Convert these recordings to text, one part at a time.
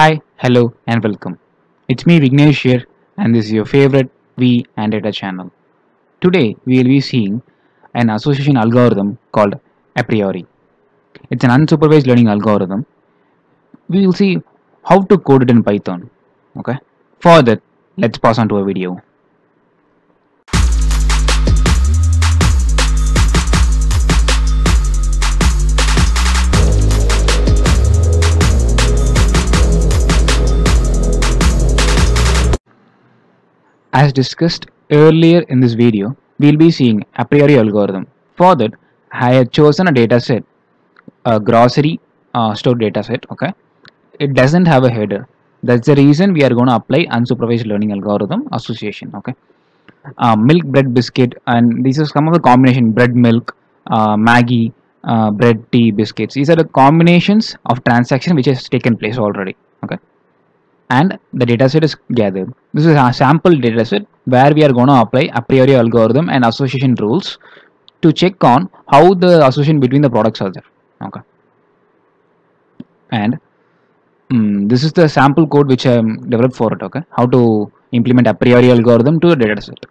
Hi, hello and welcome. It's me Vignesh here and this is your favorite V and Data channel. Today we will be seeing an association algorithm called a priori. It's an unsupervised learning algorithm. We will see how to code it in Python. Okay. For that, let's pass on to a video. As discussed earlier in this video, we will be seeing a priori algorithm. For that, I have chosen a data set, a grocery stored data set. Okay, it doesn't have a header. That's the reason we are going to apply unsupervised learning algorithm association. Okay, milk, bread, biscuit, and these are some of the combination: bread, milk, Maggi, bread, tea, biscuits. These are the combinations of transaction which has taken place already. Okay. And the data set is gathered. This is a sample data set where we are going to apply a priori algorithm and association rules to check on how the association between the products are there. Okay. And this is the sample code which I developed for it. Okay. How to implement a priori algorithm to a data set.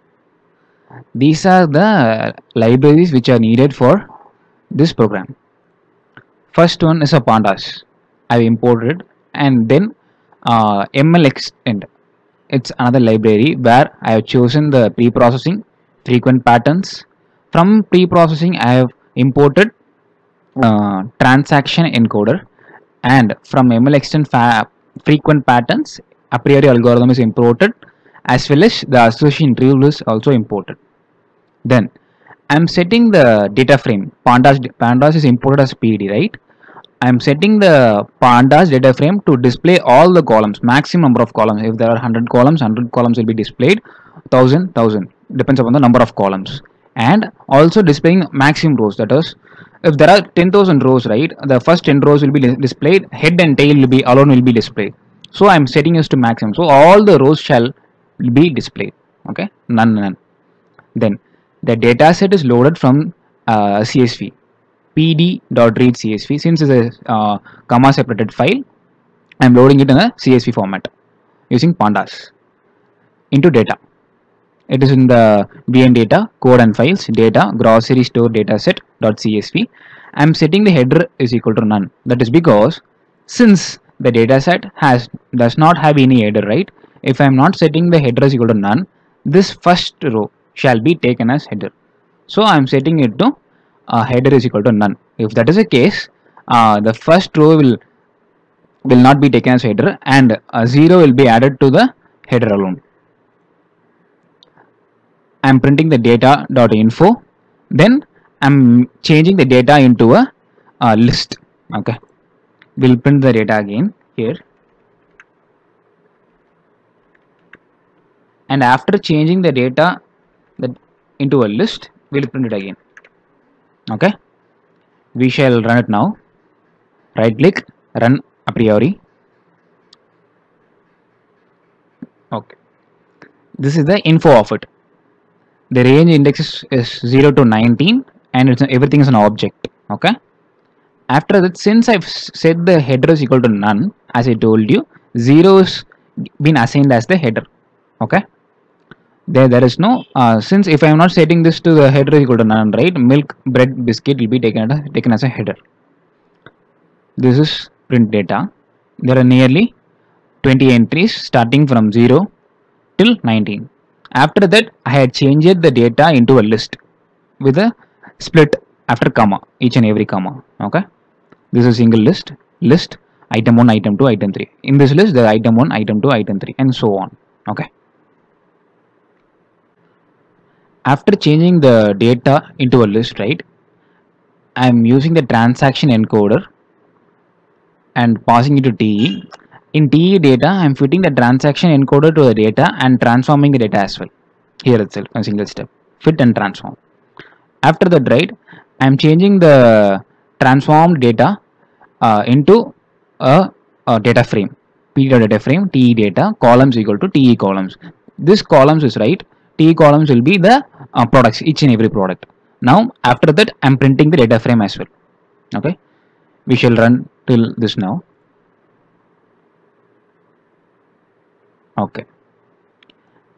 These are the libraries which are needed for this program. First one is a pandas. I have imported it, and then MLxtend, it's another library where I have chosen the pre-processing, frequent patterns. From pre-processing I have imported transaction encoder, and from MLxtend frequent patterns a priori algorithm is imported, as well as the association rule is also imported. Then I am setting the data frame. Pandas is imported as PD, right? I am setting the pandas data frame to display all the columns, maximum number of columns. If there are 100 columns, 100 columns will be displayed, 1000, 1000, depends upon the number of columns. And also displaying maximum rows, that is, if there are 10,000 rows, right, the first 10 rows will be displayed, head and tail will be alone will be displayed. So I am setting this to maximum, so all the rows shall be displayed, okay, none. Then the data set is loaded from CSV. pd.readcsv, since it's a comma separated file, I am loading it in a CSV format using pandas into data. It is in the vn data, code and files, data, grocery store dataset.csv. I am setting the header is equal to none. That is because since the dataset does not have any header, right? If I am not setting the header is equal to none, this first row shall be taken as header. So I am setting it to header is equal to none. If that is the case, the first row will not be taken as header, and a 0 will be added to the header alone. I am printing the data.info. Then I am changing the data into a list. Okay, we'll print the data again here. And after changing the data into a list, we'll print it again. Okay, we shall run it now. Right click, run a priori. Okay, this is the info of it. The range index is 0 to 19 and it's everything is an object. Okay, after that, since I've set the header is equal to none, as I told you, 0 is been assigned as the header. Okay, there is no since if I am not setting this to the header is equal to none, right, milk, bread, biscuit will be taken as a header. This is print data. There are nearly 20 entries starting from 0 till 19. After that, I had changed the data into a list with a split after comma, each and every comma. Okay, this is single list, list item 1, item 2, item 3. In this list there are item 1, item 2, item 3 and so on. Okay. After changing the data into a list, right, I am using the transaction encoder and passing it to TE. In TE data, I am fitting the transaction encoder to the data and transforming the data as well. Here itself, a single step, fit and transform. After that, right, I am changing the transformed data into a data frame, p.data frame, TE data, columns equal to TE columns. This columns is right. T columns will be the products, each and every product. Now after that, I am printing the data frame as well. Okay, we shall run till this now. Okay.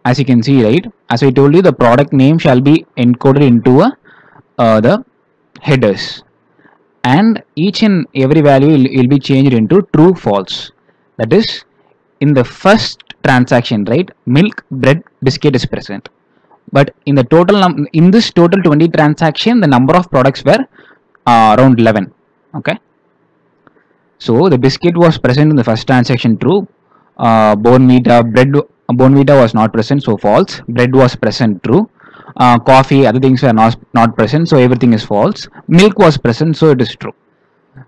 As you can see, right, as I told you, the product name shall be encoded into a, the headers, and each and every value will be changed into true false. That is, in the first transaction, right, milk, bread, biscuit is present, but in the total in this total 20 transaction, the number of products were around 11. Okay, so the biscuit was present in the first transaction, true. Bonvita was not present, so false. Bread was present, true. Coffee, other things were not present, so everything is false. Milk was present, so it is true.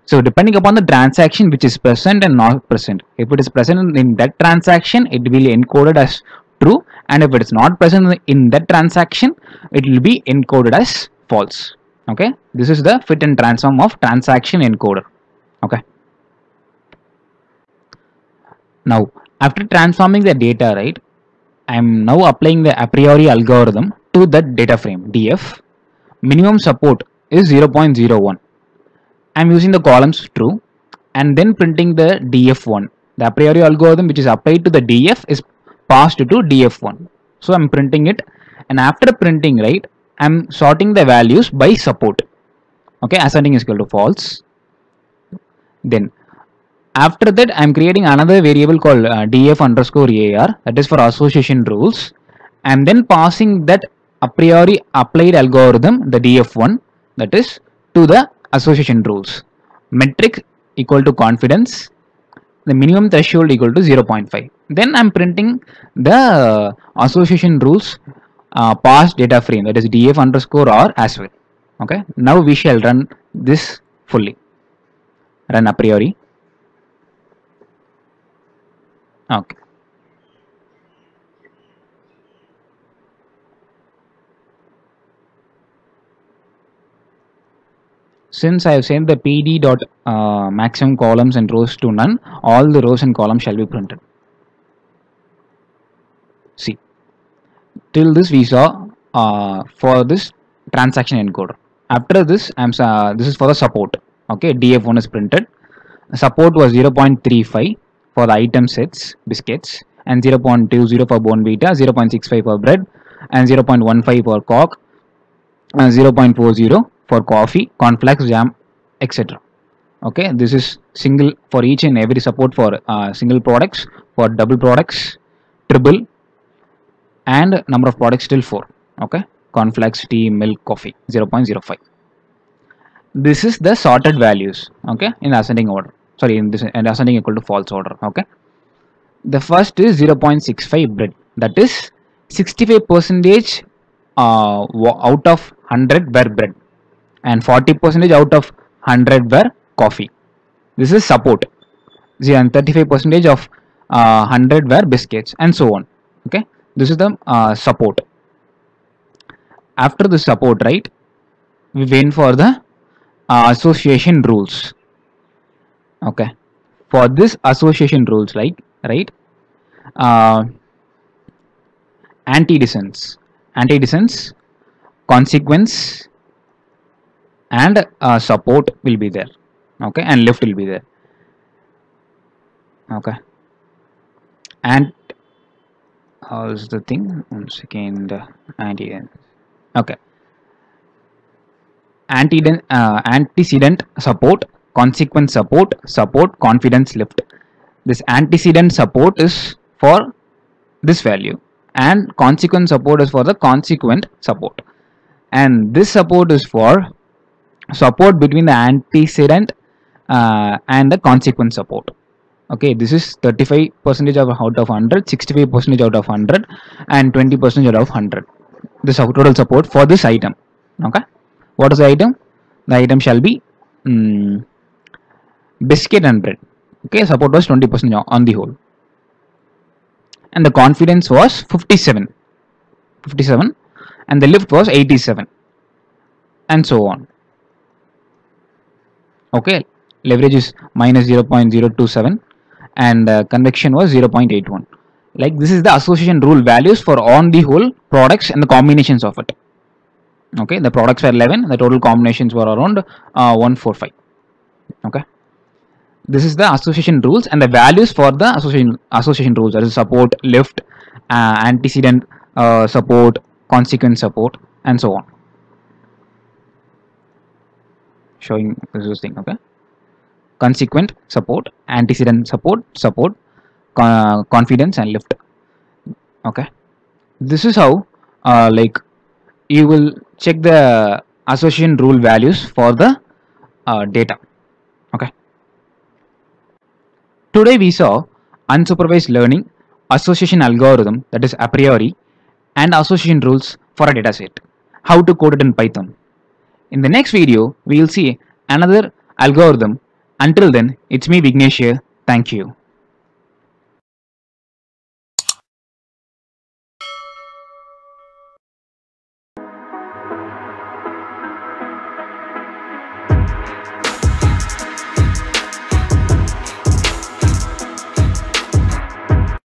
So depending upon the transaction which is present and not present, if it is present in that transaction, it will be encoded as true, and if it is not present in that transaction, it will be encoded as false. Okay, this is the fit and transform of transaction encoder. Okay, now after transforming the data, right, I am now applying the a priori algorithm to that data frame DF. Minimum support is 0.01. I am using the columns true and then printing the DF1. The a priori algorithm which is applied to the DF is passed to DF1. So I am printing it, and after printing, right, I am sorting the values by support. Okay, ascending is equal to false. Then after that, I am creating another variable called df underscore ar, that is for association rules. I am then passing that a priori applied algorithm, the df1, that is to the association rules. Metric equal to confidence, the minimum threshold equal to 0.5. Then I am printing the association rules passed data frame, that is df underscore r as well. Okay, now we shall run this fully. Run a priori. Okay. Since I have sent the pd dot maximum columns and rows to none, all the rows and columns shall be printed. See, till this we saw for this transaction encoder. After this, this is for the support. Okay, DF1 is printed. Support was 0.35. for the item sets, biscuits, and 0.20 for Bonvita, 0.65 for bread, and 0.15 for coke, and 0.40 for coffee, cornflakes, jam, etc. Okay, this is single for each and every support for single products, for double products, triple, and number of products till 4. Okay, cornflakes, tea, milk, coffee, 0.05. This is the sorted values, okay, in ascending order. Sorry, in this and ascending equal to false order. Okay, the first is 0.65 bread, that is 65% out of 100 were bread and 40% out of 100 were coffee. This is support. And 35% of 100 were biscuits and so on. Okay, this is the support. After the support, right, we went for the association rules. Okay, for this association rules, like, right, antecedents, consequence, and support will be there. Okay, and left will be there. Okay, and how's the thing? One second, antecedents. Okay, antecedent support, consequence support, support, confidence, lift. This antecedent support is for this value, and consequence support is for the consequent support, and this support is for support between the antecedent and the consequence support. Okay, this is 35% out of 100, 65% out of 100, and 20% out of 100. This total support for this item. Okay, what is the item? The item shall be biscuit and bread. Okay, support was 20% on the whole, and the confidence was 57, and the lift was 87, and so on. Okay, leverage is minus 0.027, and convection was 0.81. like, this is the association rule values for on the whole products and the combinations of it. Okay, the products were 11, the total combinations were around 145. Okay, This is the association rules and the values for the association rules. That is support, lift, antecedent support, consequent support, and so on. Showing this thing, okay? Consequent support, antecedent support, support, confidence, and lift. Okay, this is how like you will check the association rule values for the data. Okay. Today we saw unsupervised learning, association algorithm, that is a priori, and association rules for a dataset. How to code it in Python. In the next video, we will see another algorithm. Until then, it's me Vignesh here. Thank you.